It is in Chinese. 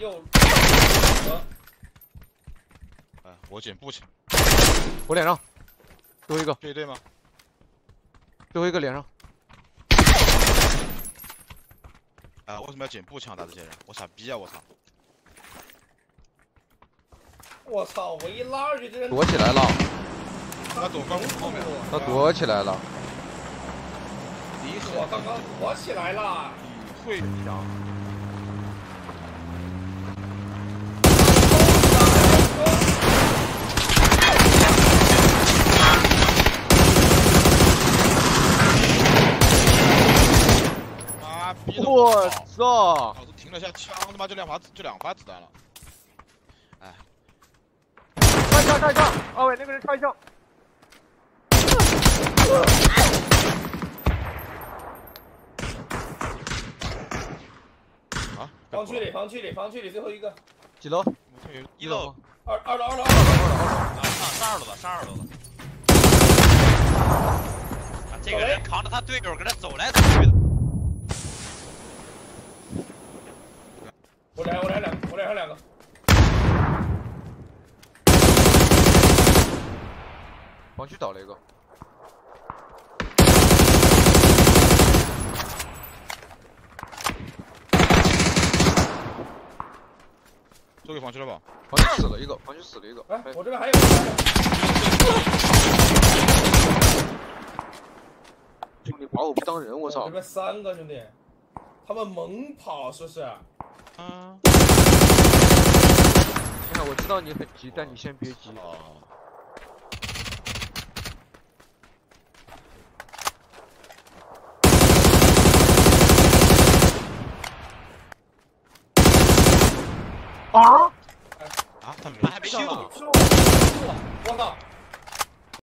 右折。我捡步枪。我脸上，最后一个。这一队吗？最后一个脸上。为什么要捡步枪打这些人？我傻逼啊！我操！我操！我一拉上去，这人躲起来了。他躲光后面。他躲起来了。我刚刚躲起来了。你会比较。 我操！老子停了下枪，他妈就两发子弹了。哎，看一下，二位那个人看一下。啊！房区里，最后一个。几楼？一楼。二楼。上二楼了。啊，这个人扛着他队友跟他走来走去的。 我脸上两个，往区倒了一个，都给防区了吧？防区死了一个，哎，我这边还有。兄弟，把我不当人，我操！这边三个兄弟，他们猛跑是不是？ 啊！你看，我知道你很急，但你先别急。啊！啊！他没上。我靠！